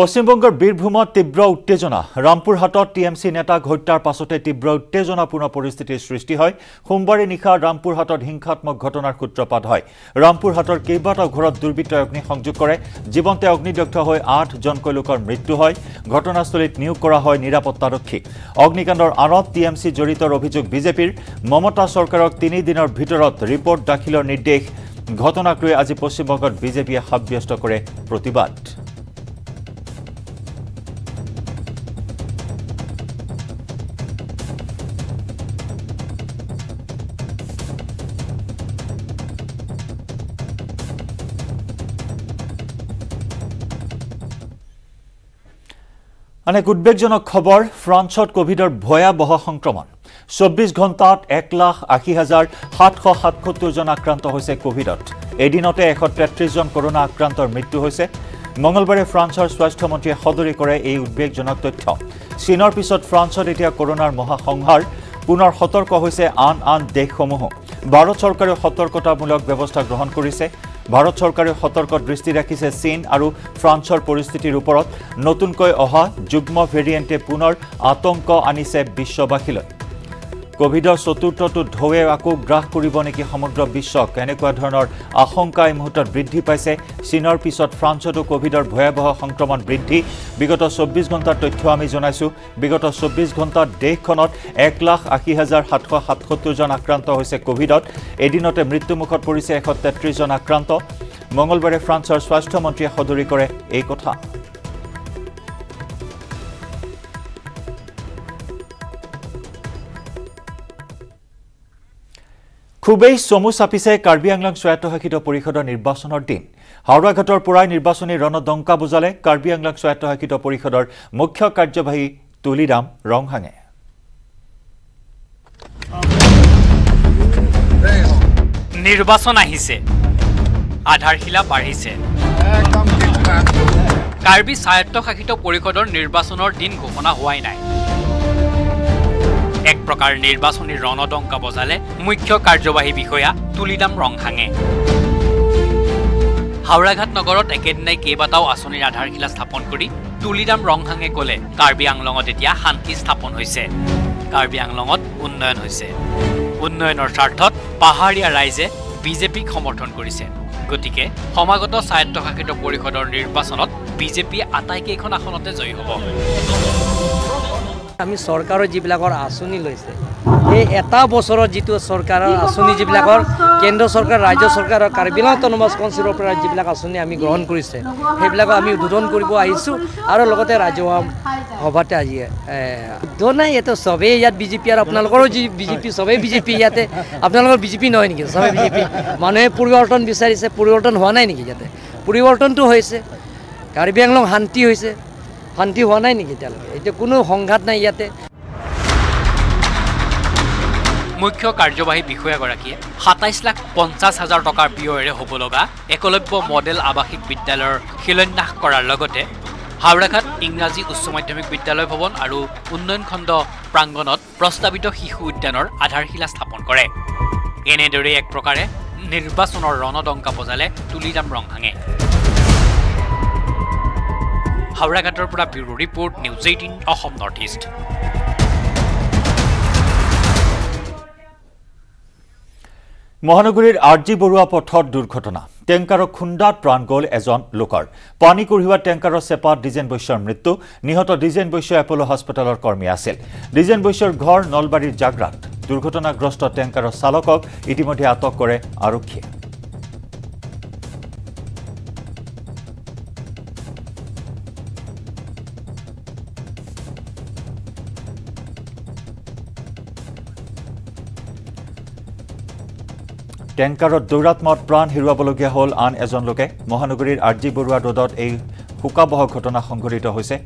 পশ্চিমবঙ্গৰ বীৰভূমত তীব্ৰ উত্তেজনা ৰামপুৰহাটত টিএমসি নেতা ঘটনাৰ পাছতে তীব্ৰ উত্তেজনাপূৰ্ণ পৰিস্থিতিৰ সৃষ্টি হয় সোমবাৰে নিশা ৰামপুৰহাটত হিংসাত্মক ঘটনাৰ সূত্ৰপাত হয় ৰামপুৰহাটৰ কেইবাটাও ঘৰত দুৰ্বৃত্তই অগ্নিসংযোগ কৰে জীৱন্তে অগ্নিদগ্ধ হৈ ৮জনকৈ লোকৰ মৃত্যু হয় ঘটনাস্থলীত নিয়োগ কৰা হয় নিৰাপত্তাৰক্ষী অগ্নিকাণ্ডৰ আৰত টিএমসি জড়িতৰ অভিযোগ বিজেপিৰ মমতা চৰকাৰক ৩ দিনৰ ভিতৰত ৰিপৰ্ট দাখিলৰ নিৰ্দেশ ঘটনাক লৈ আজি পশ্চিমবংগত বিজেপিয়ে সাব্যস্ত কৰে প্ৰতিবাদ अनेक उद्वेगजनक खबर फ्रांसत कोविडर भयावह संक्रमण 24 घंटात 1,80,777 जन आक्रांत होइसे कोविडत एदिनते 133 जन कोरोना आक्रांतर मृत्यु होइसे मंगलबारे फ्रांसर स्वास्थ्य मंत्री हदरि करे ए उद्वेगजनक तथ्य चीनर पिছত फ्रांसत एतिया कोरोनार महासंहार पुनर सतर्क होइसे आन देशসমূह भारत सरकारे सतर्कतामूलक व्यवस्था ग्रहण करिसे भारत सरकारे सतर्क दृष्टि राखिছে चीन और फ्रांसर परिस्थितिर ऊपर नतुनक अहा जुग्म भेरिएंटे पुनर आतंक आनिছে विश्ववासीলৈ कोविडर चतुर्थतो ढौए आको ग्रास करिब नेकि समग्र विश्वक এনেকুৱা ধৰণৰ আশংকা এই মুহূৰ্তত বৃদ্ধি পাইছে চীনৰ পিছত ফ্ৰান্সতো কোভিডৰ ভয়াবহ সংক্ৰমণ বৃদ্ধি বিগত 24 ঘণ্টাৰ তথ্য আমি জনাইছো বিগত 24 ঘণ্টাত দেশখনত 1,80,777 জন আক্ৰান্ত হৈছে কোভিডত এদিনতে মৃত্যুমুখত পৰিছে 133 জন আক্ৰান্ত মঙ্গলবাৰে ফ্ৰান্সৰ স্বাস্থ্য মন্ত্ৰীয়ে সদৰি কৰে এই কথা খুবেই চমু চাপিছে কাৰ্বি আংলং স্বায়ত্তশাসিত পৰিষদৰ নিৰ্বাচনৰ দিন হাওৰাঘাটৰ পৰাই নিৰ্বাচনী ৰণদংকা বুজালে কাৰ্বি আংলং স্বায়ত্তশাসিত পৰিষদৰ মুখ্য কাৰ্যবাহী তুলিৰাম ৰংহাঙে নিৰ্বাচন আহিছে আধাৰশিলা বাঢ়িছে কাৰ্বি স্বায়ত্তশাসিত পৰিষদৰ নিৰ্বাচনৰ দিন ঘোষণা হোৱাই নাই এক প্ৰকাৰ নিৰ্বাচনী ৰণদঙ্কা বজালে মুখ্য কাৰ্যবাহী বিষয়া তুলিৰাম ৰংহাঙে হাওৰাঘাট নগৰত একেদিনাই কেইবাটাও আঁচনিৰ আধাৰশিলা স্থাপন কৰি তুলিৰাম ৰংহাঙে কলে কাৰ্বি আংলঙত এতিয়া শান্তি স্থাপন হৈছে কাৰ্বি আংলঙত উন্নয়ন হৈছে উন্নয়নৰ স্বাৰ্থত পাহাৰীয়া ৰাইজে বিজেপিক সমৰ্থন কৰিছে গতিকে সমাগত স্বায়ত্তশাসিত পৰিষদৰ নিৰ্বাচনত বিজেপি আটাইকেইখন আসনতে জয়ী হ'ব আমি সরকারের যবিলাকর আসনি লৈছে এই এটা বছরের যে সরকারের আসনি যবিলাকর কেন্দ্র সরকার রাজ্য সরকার কার্বি অটোনমাস কাউন্সিলৰ পৰা যবিলাক আসনি আমি গ্ৰহণ কৰিছে সেইবিলাক আমি উদ্বোধন কৰিব আহিছো আৰু লগতে ৰাজহুৱা সভাতে আজি উদ্বোধন এতো সবে ইয়াত বিজেপি আৰু আপোনালোকৰো যি বিজেপি সবে বিজেপি ইয়াতে আপোনালোকৰ বিজেপি নহয় নেকি সবে বিজেপি মানুহে পৰিৱৰ্তন বিচাৰিছে পৰিৱৰ্তন হোৱা নাই নেকি ইয়াতে পৰিৱৰ্তনটো হৈছে কাৰ্বি আংলং শান্তি হৈছে শান্তি হোৱা নাই নেকি তালে এটা কোনো সংঘাত নাই ইয়াতে মুখ্য কাৰ্যবাহী বিষয়াগৰাকীয়ে ২৭,৫০,০০০ টকাৰ ব্যয়েৰে হ'ব লগা একলব্য মডেল আবাসিক বিদ্যালয়ৰ শিলান্যাস কৰাৰ লগতে হাওৰাঘাট ইংৰাজী উচ্চ মাধ্যমিক বিদ্যালয় ভৱন আৰু উন্নয়ন খণ্ড প্ৰাংগণত প্ৰস্তাৱিত শিশু উদ্যানৰ আধাৰশিলা স্থাপন কৰে এনেদৰে এক প্ৰকাৰে নিৰ্বাচনৰ ৰণদংকা বজালে তুলিৰাম ৰংহাঙে হাওৰাঘাটৰ পৰা bureau' report news ১৮ Assam north east মহানগৰীৰ আৰজি বৰুৱা পথত দুৰ্ঘটনা টেংকাৰৰ খুন্দাত প্ৰাণ গ'ল এজন লোকৰ পানী কঢ়িওৱা টেংকাৰৰ চেপাত ডিজেন বৈশ্যৰ মৃত্যু নিহত ডিজেন বৈশ্য এপ'ল' হাস্পতালৰ কৰ্মী আছিল ডিজেন বৈশ্যৰ ঘৰ নলবাৰীৰ জাগৰাত দুৰ্ঘটনাগ্ৰস্ত টেংকাৰৰ চালকক ইতিমধ্যে আটক কৰে আৰক্ষীয়ে টেংকাৰত দৌৰাত্মত প্ৰাণ হেৰুৱাবলগীয়া হ'ল আন এজন লোকে মহানগৰীৰ আৰজি বৰুৱা ৰোডত এই শোকাবহ ঘটনা সংঘটিত হৈছে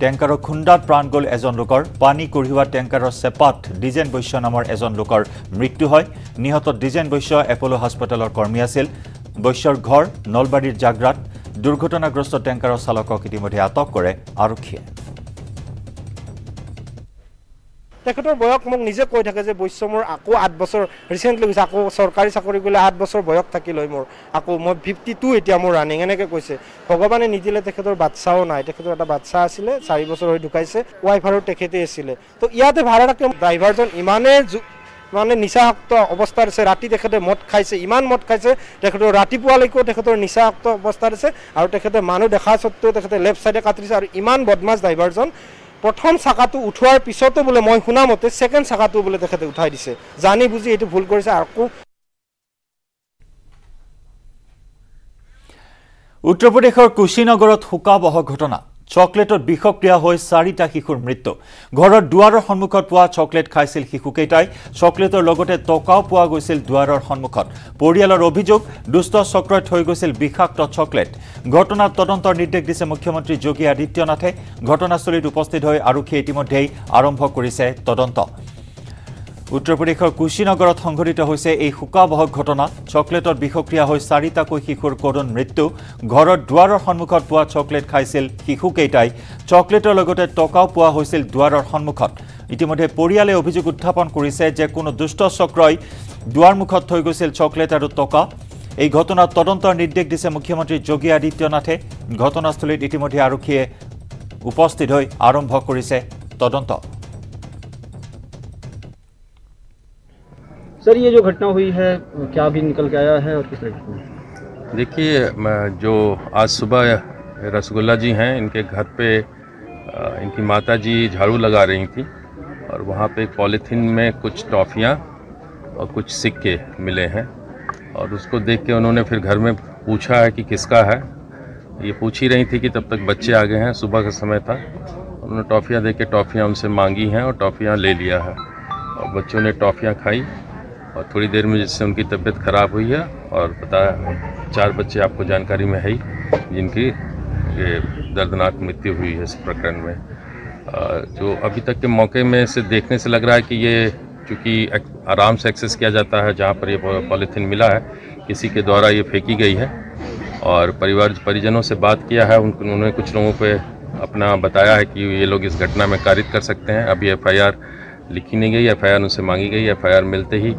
টেংকাৰৰ খুন্দাত প্ৰাণ গ'ল এজন লোকৰ পানী কঢ়িওৱা টেংকাৰৰ চেপাত ডিজেন বৈশ্য নামৰ এজন লোকৰ মৃত্যু হয় নিহত ডিজেন বৈশ্য এপ'ল' হাস্পতালৰ কৰ্মী আছিল বৈশ্যৰ ঘৰ নলবাৰীৰ জাগৰাত দুৰ্ঘটনাগ্ৰস্ত টেংকাৰৰ চালকক ইতিমধ্যে আটক কৰে আৰক্ষীয়ে তেখেতৰ বয়ক মোক নিজে কৈ থাকে যে বৈশ্যমৰ আকো 8 বছৰ ৰিসেন্টলি হৈছে আকো সৰকাৰি চাকৰি গলে 8 বছৰ বয়ক থাকি লৈ মোৰ আকো মই 52 এতিয়া মোৰ ৰানিং এনেকে কৈছে ভগৱানে নিদিলে তেখেতৰ বাচ্চাও নাই তেখেতৰ এটা বাচ্চা আছিলে 4 বছৰ হৈ ঢুকাইছে ওয়াইফাৰো তেখেতে আছিল তো ইয়াতে ভাড়াটাকে ড্ৰাইভাৰজন ইমানে মানে নিশাক্ত অবস্থাৰ সে ৰাতি তেখেতে মদ খাইছে ইমান মদ খাইছে তেখেতৰ ৰাতিপুৱালৈকে তেখেতৰ নিশাক্ত অবস্থাৰ সে আৰু তেখেতে মানুহ দেখা সত্ত্বেও তেখেতে লেফট সাইডে কাটৰিছে আৰু ইমান বদমাছ ড্ৰাইভাৰজন প্ৰথম সাকাটো উঠোৱাৰ পিছতে বলে মই শুনামতে সেকেন্ড সাকাটো বলে তেখেতে উঠাই দিছে জানি বুজি এটো ভুল কৰিছে আকো উত্তৰ প্ৰদেশৰ কুশিনগৰত হুকাবহ ঘটনা চকলেটৰ বিষক্ৰিয়া হৈ 4টা শিশুৰ মৃত্যু ঘৰৰ দুৱাৰৰ সন্মুখত পোৱা চকলেট খাইছিল শিশুকেইটাই চকলেটৰ লগতে টকাও পোৱা গৈছিল দুৱাৰৰ সন্মুখত পৰিয়ালৰ অভিযোগ দুষ্ট চক্ৰত হৈ গৈছিল বিষাক্ত চকলেট ঘটনা তদন্তৰ নিৰ্দেশ দিছে মুখ্যমন্ত্ৰী যোগী আদিত্যনাথে ঘটনাস্থলীত উপস্থিত হৈ আৰক্ষীয়ে ইতিমধ্যে আৰম্ভ কৰিছে তদন্ত উত্তৰ প্ৰদেশৰ কুশিনগৰত সংঘটিত হৈছে এই হুকাবহ ঘটনা চকলেটৰ বিষক্ৰিয়া হৈ 4টা শিশুৰ কৰুণ মৃত্যু ঘৰৰ দুৱাৰৰ সন্মুখত পোৱা চকলেট খাইছিল শিশুকেইটাই চকলেটৰ লগতে টকাও পোৱা হৈছিল দুৱাৰৰ সন্মুখত ইতিমধ্যে পৰিয়ালে অভিযোগ উত্থাপন কৰিছে যে কোনো দুষ্ট চক্ৰই দুৱাৰ মুখত থৈ গৈছিল চকলেট আৰু টকা এই ঘটনা তদন্তৰ নিৰ্দেশ দিছে মুখ্যমন্ত্ৰী যোগী আদিত্যনাথে ঘটনাস্থলীত ইতিমধ্যে আৰক্ষীয়ে উপস্থিত হৈ আৰম্ভ কৰিছে তদন্ত सर ये जो घटना हुई है क्या अभी निकल के आया है और किस तरह देखिए जो आज सुबह रसगुल्ला जी हैं इनके घर पे इनकी माता जी झाड़ू लगा रही थी और वहाँ पे पॉलीथीन में कुछ टॉफ़ियाँ और कुछ सिक्के मिले हैं और उसको देख के उन्होंने फिर घर में पूछा है कि किसका है ये पूछ ही रही थी कि तब तक बच्चे आ गए हैं सुबह का समय था उन्होंने टॉफ़ियाँ दे के टॉफ़ियाँ उनसे मांगी हैं और टॉफ़ियाँ ले लिया है और बच्चों ने टॉफ़ियाँ खाई और थोड़ी देर में जिससे उनकी तबीयत ख़राब हुई है और पता 4 बच्चे आपको जानकारी में है ही जिनकी दर्दनाक मृत्यु हुई है इस प्रकरण में जो अभी तक के मौके में से देखने से लग रहा है कि ये चूँकि आराम से एक्सेस किया जाता है जहाँ पर ये पॉलीथीन मिला है किसी के द्वारा ये फेंकी गई है और परिवार परिजनों से बात किया है उन्होंने कुछ लोगों पर अपना बताया है कि ये लोग इस घटना में कारित कर सकते हैं अभी FIR लिखी नहीं गई FIR उनसे मांगी गई FIR मिलते ही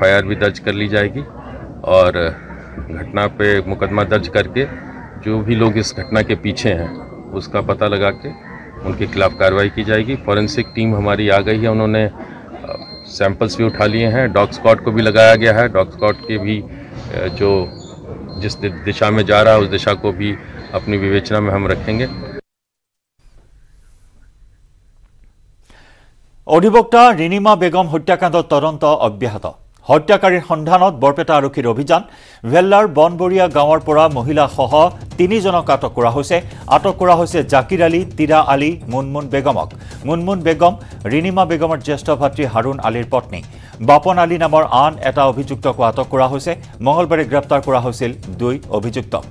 FIR भी दर्ज कर ली जाएगी और घटना पे मुकदमा दर्ज करके जो भी लोग इस घटना के पीछे हैं उसका पता लगा के उनके खिलाफ कार्रवाई की जाएगी फॉरेंसिक टीम हमारी आ गई है उन्होंने सैंपल्स भी उठा लिए हैं डॉग स्क्वाड को भी लगाया गया है डॉग स्क्वाड के भी जो जिस दिशा में जा रहा है उस दिशा को भी अपनी विवेचना में हम रखेंगे অধিবক্তা ৰিণিমা বেগম হত্যাকাণ্ডৰ তদন্ত অব্যাহত হত্যাকাৰীৰ সন্ধানত বৰপেটা আৰক্ষীৰ অভিযান ভেল্লাৰ বনবৰিয়া গাঁৱৰ পৰা মহিলা সহ 3জনক আটক কৰা হৈছে জাকিৰ আলী তিৰা আলী মুনমুন বেগম ৰিণিমা বেগমৰ জ্যেষ্ঠ ভাতৃ হাৰুন আলীৰ পত্নী বাপন আলী নামৰ আন এটা অভিযুক্তক আটক কৰা হৈছে মঙলবাৰে গ্ৰেপ্তাৰ কৰা হৈছিল 2 অভিযুক্তক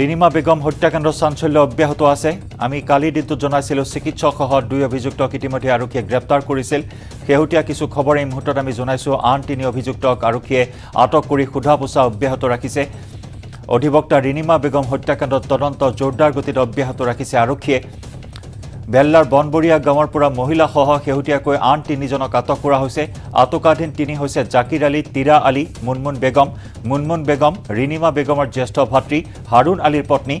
ৰিণিমা বেগম হত্যাকাণ্ডৰ চাঞ্চল্য অব্যাহত আছে আমি কালি দিনটো জনাইছিলো চিকিৎসকসহ 2 অভিযুক্তক ইতিমধ্যে আৰক্ষীয়ে গ্ৰেপ্তাৰ কৰিছিল হেউটিয়া কিছু খবৰ এই মুহূৰ্তত আমি জনাইছো আন 3 অভিযুক্তক আৰক্ষীয়ে আটক কৰি সোধা পোছা অব্যাহত ৰাখিছে অধিবক্তা ৰিণিমা বেগম হত্যাকাণ্ডৰ তদন্ত জোৰদাৰ গতিত অব্যাহত ৰাখিছে আৰক্ষীয়ে বেল্লাৰ বনবৰিয়া গাঁৱৰ পৰা মহিলা সহ হেউটিয়াকৈ আন 3জনক আটক কৰা হৈছে আটকাধীন 3 হৈছে জাকিৰ আলী তিৰা আলী মুনমুন বেগম ৰিণিমা বেগমৰ জ্যেষ্ঠ ভাতৃ হাৰুন আলীৰ পত্নী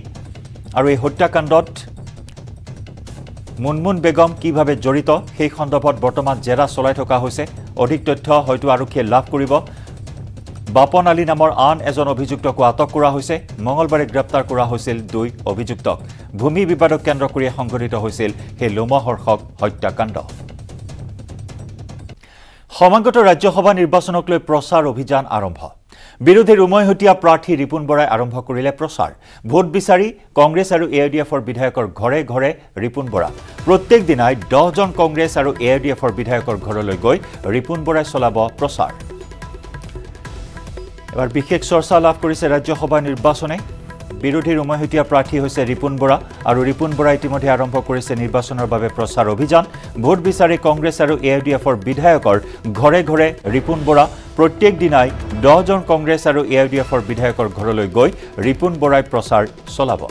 আৰু এই হত্যাকাণ্ডত মুনমুন বেগম কিভাৱে জড়িত সেই সন্দৰ্ভত বৰ্তমান জেৰা চলাই থকা হৈছে অধিক তথ্য হয়তো আৰক্ষীয়ে লাভ কৰিব বাপন আলী নামৰ আন এজন অভিযুক্তক আটক কৰা হৈছে মঙলবাৰে গ্ৰেপ্তাৰ কৰা হৈছিল 2 অভিযুক্তক ভূমি বিবাদক কেন্দ্ৰ কৰি সংঘটিত হৈছিল সেই লোমহৰ্ষক হত্যাকাণ্ড সমাগত ৰাজ্যসভা নিৰ্বাচনক লৈ প্ৰচাৰ অভিযান আৰম্ভ বিৰোধীৰ উমৈহতীয়া প্ৰাৰ্থী ৰিপুন বৰাই আৰম্ভ কৰিলে প্ৰচাৰ ভোট বিচাৰি কংগ্ৰেছ আৰু AIDFৰ বিধায়কৰ ঘৰে ঘৰে ৰিপুন বৰা প্ৰত্যেক দিনাই 10জন কংগ্ৰেছ আৰু AIDFৰ বিধায়কৰ ঘৰলৈ গৈ ৰিপুন বৰাই চলাব প্ৰচাৰ এবাৰ বিশেষ চৰ্চা লাভ কৰিছে ৰাজ্যসভা নিৰ্বাচনে বিৰোধী ৰমাহতিয়া প্ৰাৰ্থী হৈছে ৰিপুন বৰা আৰু ৰিপুন বৰা ইতিমধ্যে আৰম্ভ কৰিছে নিৰ্বাচনৰ বাবে প্ৰচাৰ অভিযান ভোট বিচাৰি কংগ্ৰেছ আৰু এআইডিএফৰ বিধায়কৰ ঘৰে ঘৰে ৰিপুন বৰা প্ৰত্যেক দিনাই 10 জন কংগ্ৰেছ আৰু এআইডিএফৰ বিধায়কৰ ঘৰলৈ গৈ ৰিপুন বৰাই প্ৰচাৰ চলাব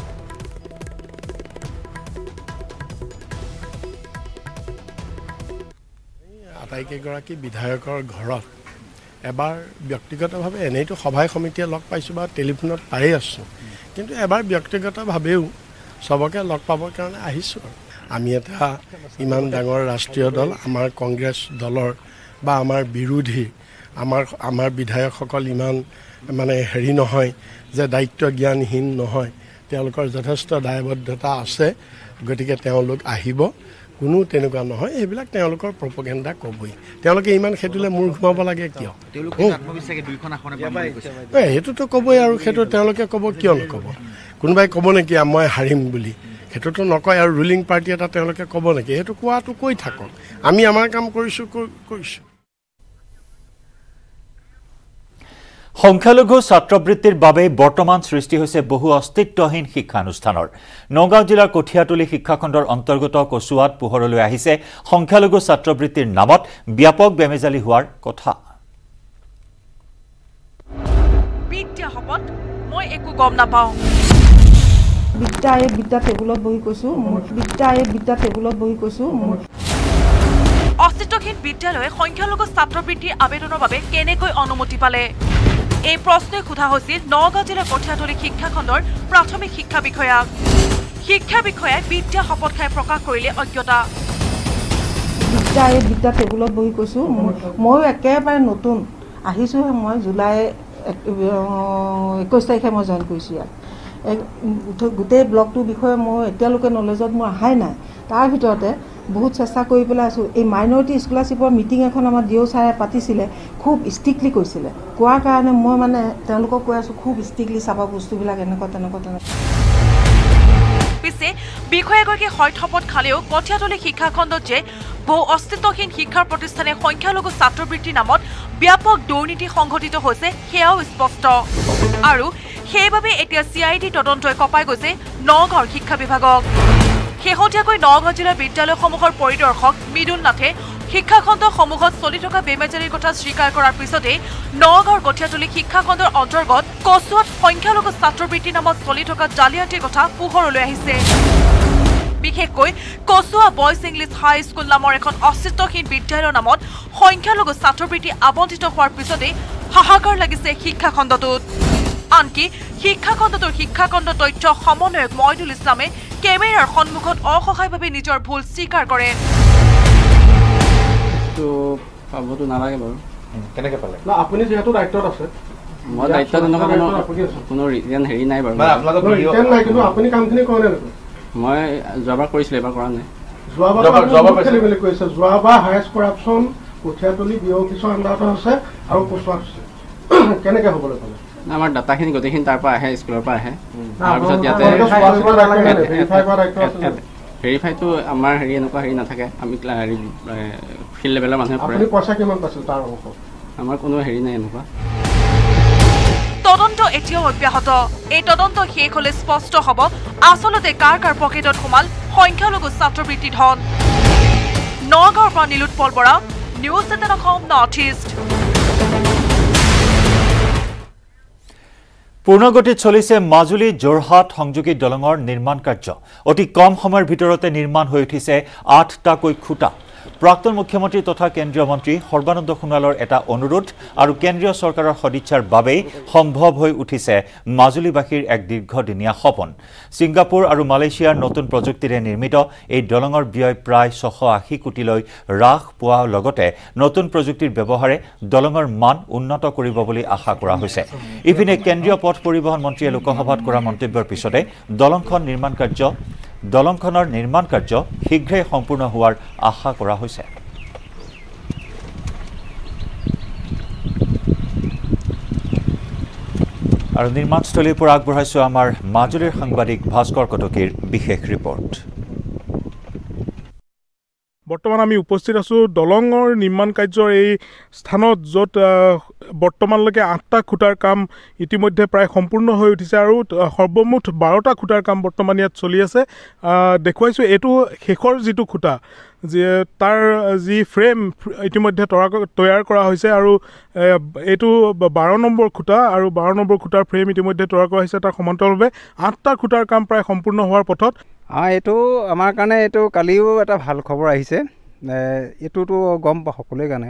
আটাইকে গৰাকী বিধায়কৰ ঘৰত এবাৰ ব্যক্তিগতভাৱে এনেইটো সভায় কমিটিয়ে লগ পাইছো বা টেলিফোনত পাই আছো কিন্তু এবাৰ ব্যক্তিগতভাৱেও সবকে লগ পাবৰ কাৰণে আহিছো আমি এটা ইমান ডাঙৰ ৰাষ্ট্ৰীয় দল আমাৰ কংগ্ৰেছ দলৰ বা আমাৰ বিৰোধী আমাৰ বিধায়কসকল ইমান মানে হেৰি নহয় যে দায়িত্ব জ্ঞানহীন নহয় তেওঁলোকৰ যথেষ্ট দায়বদ্ধতা আছে গতিকে তেওঁলোক আহিব কোনো তেনকা নহয় এবিলাক তেওঁলোকৰ প্ৰপগেন্ডা কবই তেওঁলোকে ইমান খেতুলে মূৰ ঘুমাব লাগে কিয় তেওঁলোকে আত্মবিশ্বাসে দুইখন আখনে বান্ধি গৈছে হেতু তো কবই আৰু হেতু তেওঁলোকে কব কিয় নকব কোনবাই কব নেকি মই হাৰিম বুলি হেতু তো নকয় আৰু ৰুলিং পাৰ্টি এটা তেওঁলোকে কব নেকি হেতু কোৱাটো কৈ থাকক আমি আমাৰ কাম কৰিছো সংখ্যালঘু ছাত্ৰবৃত্তিৰ বাবে বৰ্তমান সৃষ্টি হৈছে বহু অস্তিত্বহীন শিক্ষানুষ্ঠানৰ নগাঁও জিলাৰ কঠিয়াতলি শিক্ষাখণ্ডৰ অন্তৰ্গত কচুৱাত পোহৰলৈ আহিছে সংখ্যালঘু ছাত্ৰবৃত্তিৰ নামত ব্যাপক বেমেজালি হোৱাৰ কথা বিদ্যা হপত মই একো গম নাপাও বিদ্যা টেবুলত বহি কৈছো অস্তিত্বহীন বিদ্যালয়ে সংখ্যালঘু ছাত্ৰবৃত্তিৰ আবেদনৰ বাবে কেনেকৈ অনুমতি পালে এই প্ৰশ্নে খুধা হৈছিল নগাঁও জিলাৰ কঠিয়াতলি শিক্ষাখণ্ডৰ প্ৰাথমিক শিক্ষা বিষয়াই বিদ্যা শপত খাই প্ৰকাশ কৰিলে অজ্ঞতা বিদ্যা টেবুলত বহি কৈছো মই একেবাৰে নতুন আহিছো মই জুলাই 21 তাৰিখে মই জয়েন কৰিছো গোটেই ব্লকটো বিষয়ে মই এতিয়ালৈকে নলেজত মই আহাই নাই তাৰ ভিতৰতে বহুত চেষ্টা কৰি পেলাই আছো এই মাইনৰিটি স্কলাৰশিপৰ মিটিং এখন আমাৰ ডিও ছাৰে পাতিছিলে খুব স্ট্ৰিক্টলি কৈছিলে কোৱাৰ কাৰণে মই মানে তেওঁলোকক কৈ আছো খুব স্ট্ৰিক্টলি সাবা বস্তুবিলাক এনেকুৱা পিছে বিষয়গৰাকী হয়ঠপত খালেও কঠিয়াতলি শিক্ষাখণ্ডত যে বহু অস্তিত্বহীন শিক্ষাৰ প্ৰতিষ্ঠানে সংখ্যালঘু ছাত্ৰবৃত্তিৰ নামত ব্যাপক দুৰ্নীতি সংঘটিত হৈছে সেয়াও স্পষ্ট আৰু সেইবাবে এতিয়া সিআইডি তদন্তই কপাই গৈছে নগাঁৱৰ শিক্ষা বিভাগক শেহতীয়াকৈ নগাঁও জিলাৰ বিদ্যালয়সমূহৰ পৰিদৰ্শক মৃদুল নাথে শিক্ষাখণ্ড সমূহত চলি থকা বেমেজালিৰ কথা স্বীকাৰ কৰাৰ পিছতে নগাঁৱৰ কঠিয়াতলি শিক্ষাখণ্ডৰ অন্তৰ্গত কচুৱাত সংখ্যালঘু ছাত্ৰবৃত্তিৰ নামত চলি থকা জালিয়াতিৰ কথা পোহৰলৈ আহিছে বিশেষকৈ কচুৱা বয়জ ইংলিছ হাইস্কুল নামৰ এখন অস্তিত্বহীন বিদ্যালয়ৰ নামত সংখ্যালঘু ছাত্ৰবৃত্তি আবণ্টিত হোৱাৰ পিছতে হাহাকাৰ লাগিছে শিক্ষাখণ্ডটোত আনকি শিক্ষাখণ্ডটোৰ শিক্ষাখণ্ড তথ্য সমন্বয়ক মইদুল ইছলামে কেমেৰাৰ সন্মুখত অসহায়ভাৱে নিজৰ ভুল স্বীকাৰ কৰে তো পাবটো নালাগে বাৰু কেনেকৈ পালে না আপুনি যেহেতু ডাইৰেক্টৰ আছে মই দায়িত্ব কোনো ৰিজন হেৰি নাই বাৰু আপোনালোক ভিডিঅ' নাই কিন্তু আপুনি কামখিনি কৰে নাই মই জবাব কৰিছিলো এবাৰ কৰা নাই জবাব পাইছিল বুলি কৈছে জবাব হাইস্ট কৰাপচন কঠিয়াতলি বিও কিছু আন্দাত আছে আৰু পোছাক কেনেকৈ হ'বলৈ পালে আমাৰ ডাটাখিনি গতিখিনি তাৰ পৰা আহে স্কুলৰ পৰা আহে তাৰ পিছত ইয়াতে ভেৰিফাইটো আমাৰ হেৰি এনেকুৱা হেৰি নাথাকে আমি ফিল্ড লেভেলৰ মানুহে আপুনি পইচা কিমান পাইছিল তাৰ অংশ আমাৰ কোনো হেৰি নাই এনেকুৱা তদন্ত এতিয়াও অব্যাহত এই তদন্ত শেষ হলে স্পষ্ট হ'ব আচলতে কাৰ পকেটত সোমাল সংখ্যালঘু ছাত্ৰবৃত্তি ধন নগাঁৱৰ পৰা Nilotpal Bora news eighteen Assam north east পূৰ্ণগতিত চলিছে মাজুলী জোৰহাট সংযোগী দলঙৰ নিৰ্মাণ কাৰ্য অতি কম সময়ৰ ভিতৰতে নিৰ্মাণ হৈ উঠিছে ৮টাকৈ খুঁটা প্ৰাক্তন মুখ্যমন্ত্ৰী তথা কেন্দ্ৰীয় মন্ত্ৰী সৰ্বানন্দ সোণোৱালৰ এটা অনুৰোধ আৰু কেন্দ্ৰীয় চৰকাৰৰ সদিচ্ছাৰ বাবেই সম্ভৱ হৈ উঠিছে মাজুলীবাসীৰ এক দীৰ্ঘদিনীয়া সপোন ছিংগাপুৰ আৰু মালয়েছিয়াৰ নতুন প্ৰযুক্তিৰে নিৰ্মিত এই দলঙৰ ব্যয় প্ৰায় ৬৮০ কোটিলৈ হ্ৰাস পোৱাৰ লগতে নতুন প্ৰযুক্তিৰ ব্যৱহাৰে দলঙৰ মান উন্নত কৰিব বুলি আশা কৰা হৈছে ইপিনে কেন্দ্ৰীয় পথ পৰিবহণ মন্ত্ৰীয়ে লোকসভাত কৰা মন্তব্যৰ পিছতে দলংখনৰ নিৰ্মাণ কাৰ্য শীঘ্ৰে সম্পূৰ্ণ হোৱাৰ আশা কৰা হৈছে আৰু নিৰ্মাণস্থলীৰ পৰা আগবঢ়াইছো আমাৰ মাজুলীৰ সাংবাদিক ভাস্কৰ কটকীৰ বিশেষ ৰিপৰ্ট বৰ্তমান আমি উপস্থিত আছো দলংৰ নিৰ্মাণ কাৰ্যৰ এই স্থানত যত বৰ্তমানলৈকে 8টা খুটাৰ কাম ইতিমধ্যে প্ৰায় সম্পূৰ্ণ হৈ উঠিছে আৰু সৰ্বমুঠ 12টা খুটাৰ কাম বৰ্তমান ইয়াত চলি আছে দেখুৱাইছো এটো শেখৰ যেটো খুটা যে তাৰ যি ফ্ৰেম ইতিমধ্যে তৈয়াৰ কৰা হৈছে আৰু এটো 12 নম্বৰ খুটা আৰু 12 নম্বৰ খুটাৰ ফ্ৰেম ইতিমধ্যে তৈয়াৰ কৰা হৈছে তাৰ সমান্তৰালভাৱে 8টা খুটাৰ কাম প্ৰায় সম্পূৰ্ণ হোৱাৰ পথত Eto amarkane eto kaliyo eta bhal khobor ahise eto to gom hokole gane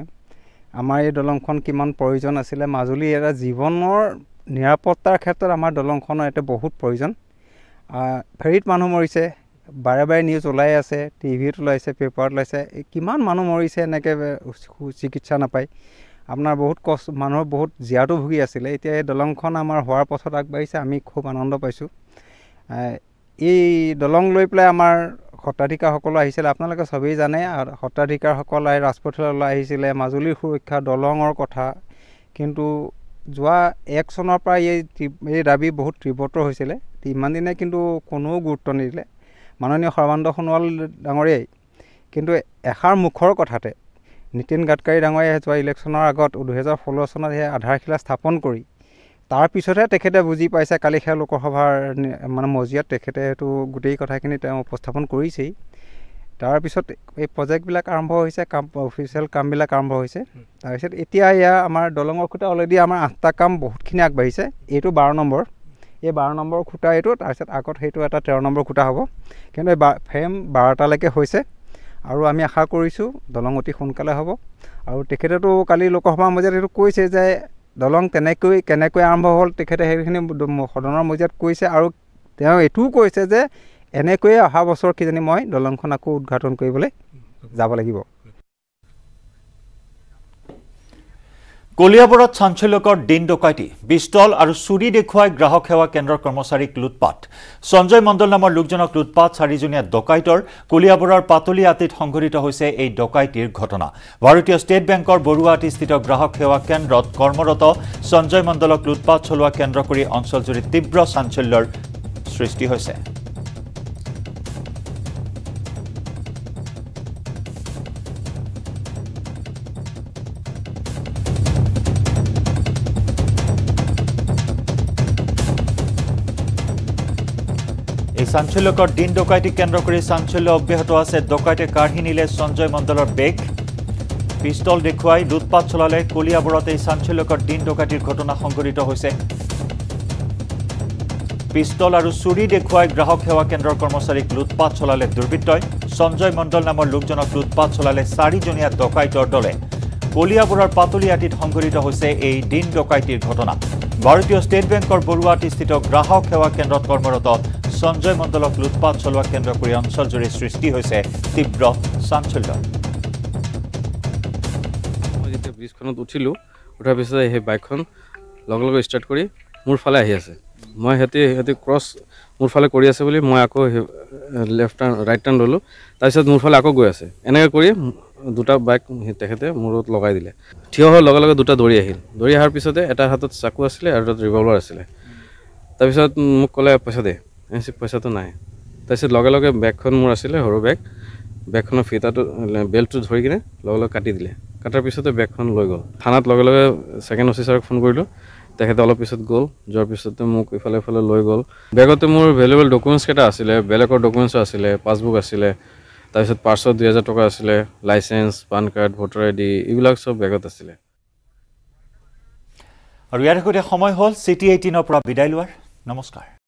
amar ei dolongkhon kiman proyojon asile majuli era jibonor nirapotar khetrot amar dolongkhon eta bahut proyojon ferit manu morise bare bare news olai ase tv to laise paper laise kiman manu morise enake chikitsa napai apnar bahut kost manor bahut jiato bhugi asile etia ei dolongkhon amar hoar pothot agbaise ami khub anondo paisu এই দলং লৈ ply আমাৰ হত্ৰাধিকাৰ সকল আহিছিল আপোনালোকে সবেই জানে আৰু হত্ৰাধিকাৰ সকল আই ৰাজপথলৈ আহিছিল মাজুলীৰ সুৰক্ষা দলংৰ কথা কিন্তু যোৱা এক চনৰ পৰা এই দাবী বহুত তীব্ৰ হৈছিল ইমান দিনে কিন্তু কোনো গুৰুত্ব নিদিলে মাননীয় সৰ্বানন্দ সোণোৱাল ডাঙৰীয়াই কিন্তু এখাৰ মুখৰ কথাতে নিতিন গাডকাৰী ডাঙৰীয়াই যোৱা ইলেকচনৰ আগত 2016 চনত এই আধাৰশিলা স্থাপন কৰি তাৰ পিছতে তেখেতে বুজি পাইছে কালিখা লোকসভাৰ মানে মজিয়াত তেখেতে তো গুটেই কথাখিনি তেওঁ উপস্থাপন কৰিছে তাৰ পিছত এই প্ৰজেক্ট বিলাক আৰম্ভ হৈছে কাম অফিচিয়াল কাম বিলাক আৰম্ভ হৈছে তাৰ পিছত এতিয়া ইয়া আমাৰ দলংৰ খুটা অলৰেডি আমাৰ 8টা কাম বহুতখিনি আগবাঢ়িছে এটো 12 নম্বৰ এই 12 নম্বৰ খুটা এটো তাৰ পিছত আগত হেটো এটা 13 নম্বৰ খুটা হ'ব কিন্তু ফ্ৰেম 12টা লৈকে হৈছে আৰু আমি আশা কৰিছো দলং অতি সোনকালে হ'ব আৰু তেখেতেটো কালি লোকসভা মজিয়াত কৈছে যে Dolong tenekui kenekui আৰম্ভ হ'ল তেখেতে হেখিনি সদনৰ মজিয়াত কৈছে আৰু তেওঁ এটু কৈছে যে এনেকৈ অহা বছৰ কিজনি মই দলংখন আকৌ উদ্ঘাটন কৰিবলৈ যাব লাগিব কলিয়াবৰত চাঞ্চল্যকৰ দিন ডকাইতি বিষ্টল আৰু চুৰি দেখুৱাই গ্ৰাহক সেৱা কেন্দ্ৰৰ কৰ্মচাৰীক লুটপাট সঞ্জয় মণ্ডল নামৰ লোকজনক লুটপাট চাৰিজনীয়া ডকাইতৰ কলিয়াবৰৰ পাতলি আতিত সংঘটিত হৈছে এই ডকাইতিৰ ঘটনা ভাৰতীয় ষ্টেট বেংকৰ বৰুৱা আতিস্থিত গ্ৰাহক সেৱা কেন্দ্ৰত কৰ্মৰত সঞ্জয় মণ্ডলক লুটপাট চলোৱা কেন্দ্ৰ কৰি অঞ্চলজুৰি তীব্ৰ চাঞ্চল্যৰ সৃষ্টি হৈছে Sanchilokor din dokaiti kendro kori sanchilo obhyato ase dokaite karhi nile Sanjay Mandalor beg pistol dekhuai lutpat cholale Koliaborot ei sanchilokor din dokaitir ghotona songghorito hoise pistol aru suri dekhuai grahok sewa kendror kormocharik lutpat cholale durbittoi Sanjay Mandal namor lokjonok lutpat cholale sari jonia dokaitor dole Koliaboror patuliatit songghorito hoise ei din dokaitir ghotona Bharatiya State Bankor Boruwa atisthito grahok sewa kendrot kormorot Sanjay Mandalok lutpat cholwa kendro kori onchol srishti hoise tibro sanchollo mojite bridge khonot uthilu uthar pise he bike khon log log start kori mur phale ahi ase moi heti cross mur phale kori ase boli moi ako left and right turn lolu tar pisot mur phale ako goi ase eneka kori দুটা bike হেতে মুৰত লগাই দিলে থিয় হ লগে লগে দুটা দৰি আহিল দৰি আহাৰ পিছতে এটা হাতত চাকু আছিল আৰু এটা ৰিভলভাৰ আছিল তাৰ পিছত মোক কলে পইচা দে এসে পইচা তো নাই তাৰপিছত লগে লগে ব্যাগখন মোৰ আছিল হৰু ব্যাগ ব্যাগখনৰ ফিতাটো বেল্টটো ধৰি কিনে লগে লগে কাটি দিলে কাটাৰ পিছতে ব্যাগখন লৈ গল থানাত লগে লগে সেকেন্ড অফিচাৰক ফোন কৰিলো তেখেতে অলপ পিছত গল যোৱাৰ পিছতে মোক ইফালে লৈ গল ব্যাগতে মোৰ ভেলুৱেবল ডকুমেন্টছ কেটা আছিল বেলেকৰ ডকুমেন্টছ আছিল পাছবুক আছিল তাৰপিছত 500 2000 টকা আছিল licence PAN card voter ID ইবিলাক সব বেগত আছিল আৰু ইয়াৰ সময় হল সিটি 18 পৰা বিদায় লোৱাৰ নমস্কাৰ